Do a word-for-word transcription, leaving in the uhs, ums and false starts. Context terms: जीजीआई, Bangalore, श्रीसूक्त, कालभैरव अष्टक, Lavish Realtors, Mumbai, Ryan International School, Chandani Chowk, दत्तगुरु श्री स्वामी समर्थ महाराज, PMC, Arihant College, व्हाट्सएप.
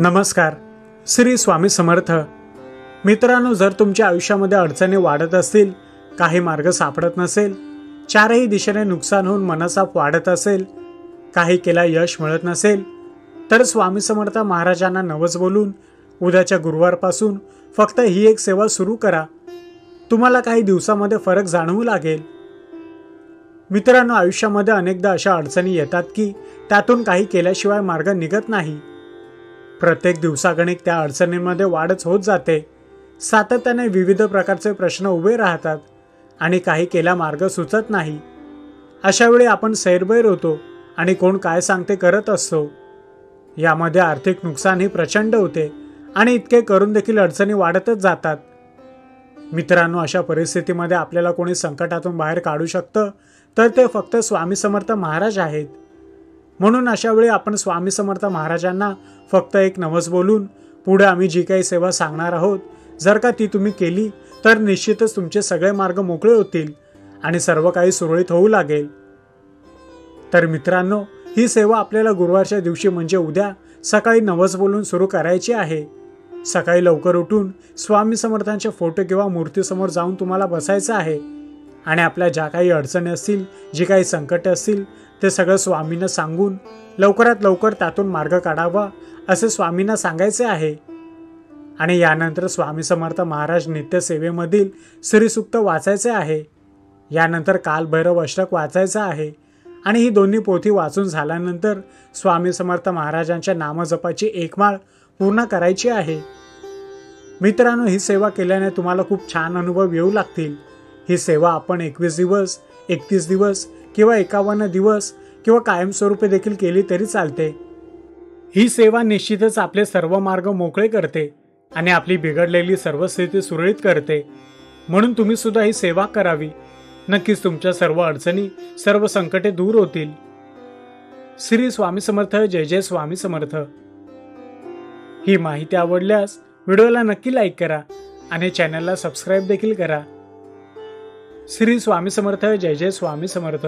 नमस्कार श्री स्वामी समर्थ। मित्रांनो, जर तुमच्या आयुष्यामध्ये अडचणी वाढत असतील, काही मार्ग सापडत नसेल, चारही दिशेने नुकसान होऊन मनस्ताप वाढत असेल, काही केला यश मिळत नसेल, तर स्वामी समर्थ महाराजांना नवस बोलून उद्याच्या गुरुवारपासून फक्त ही एक सेवा सुरू करा। तुम्हाला काही दिवसांमध्ये फरक जाणवू लागेल। मित्रांनो, आयुष्यामध्ये अनेकदा अशा अडचणी येतात की त्यातून काही केल्याशिवाय मार्ग निघत नाही। प्रत्येक दिवसागणिक त्या अडचणींमध्ये वाढच होत जाते। सातत्याने विविध प्रकारचे प्रश्न उभे राहतात आणि काही केला मार्ग सुचत नाही। अशा वेळी आपण सैरभैर होतो आणि कोण काय सांगते करत असतो। यामध्ये आर्थिक नुकसान ही प्रचंड होते आणि इतके करून देखील अडचणी वाढतच जातात। मित्रांनो, अशा परिस्थितीमध्ये आपल्याला कोणी संकटातून बाहेर काढू शकतं तर ते फक्त स्वामी समर्थ महाराज आहेत। म्हणून अशा वेळी आपण स्वामी समर्थ महाराजांना फक्त एक नवस बोलून पुढे आम्ही जी काही सेवा सांगणार आहोत, जर का ती तुम्ही केली तर निश्चितच तुमचे सगळे मार्ग मोकळे होतील आणि सर्व काही सुरळीत होऊ लागेल। तर मित्रांनो, ही सेवा आपल्याला गुरुवारच्या दिवशी म्हणजे उद्या सकाळी नवस बोलून सुरू करायची आहे। सकाळी लवकर उठून स्वामी समर्थांच्या फोटो किंवा मूर्तीसमोर जाऊन तुम्हाला बसायचं आहे आणि आपल्या ज्या काही अडचणी असतील, जी काही संकटे असतील, ते सगळं स्वामींना सांगून लवकरात लवकर त्यातून मार्ग काढावा असे स्वामींना सांगायचे आहे। आणि यानंतर स्वामी समर्थ महाराज नित्यसेवेमधील श्रीसूक्त वाचायचे आहे। यानंतर कालभैरव अष्टक वाचायचं आहे आणि ही दोन्ही पोथी वाचून झाल्यानंतर स्वामी समर्थ महाराजांच्या नामजपाची एक माळ पूर्ण करायची आहे। मित्रांनो, ही सेवा केल्याने तुम्हाला खूप छान अनुभव येऊ लागतील। ही सेवा आपण एकवीस दिवस, एकतीस दिवस किंवा एकावन्न दिवस किंवा कायमस्वरूपी देखील केली तरी चालते। ही सेवा निश्चितच आपले सर्व मार्ग मोकळे करते आणि आपली बिघडलेली सर्व स्थिती सुरळीत करते। म्हणून तुम्ही सुद्धा ही सेवा करावी। नक्कीच तुमच्या सर्व अडचणी, सर्व संकटे दूर होतील। श्री स्वामी समर्थ, जय जय स्वामी समर्थ। ही माहिती आवडल्यास व्हिडिओला नक्की लाईक करा आणि चॅनलला सबस्क्राईब देखील करा। श्री स्वामी समर्थ, जय जय स्वामी समर्थ।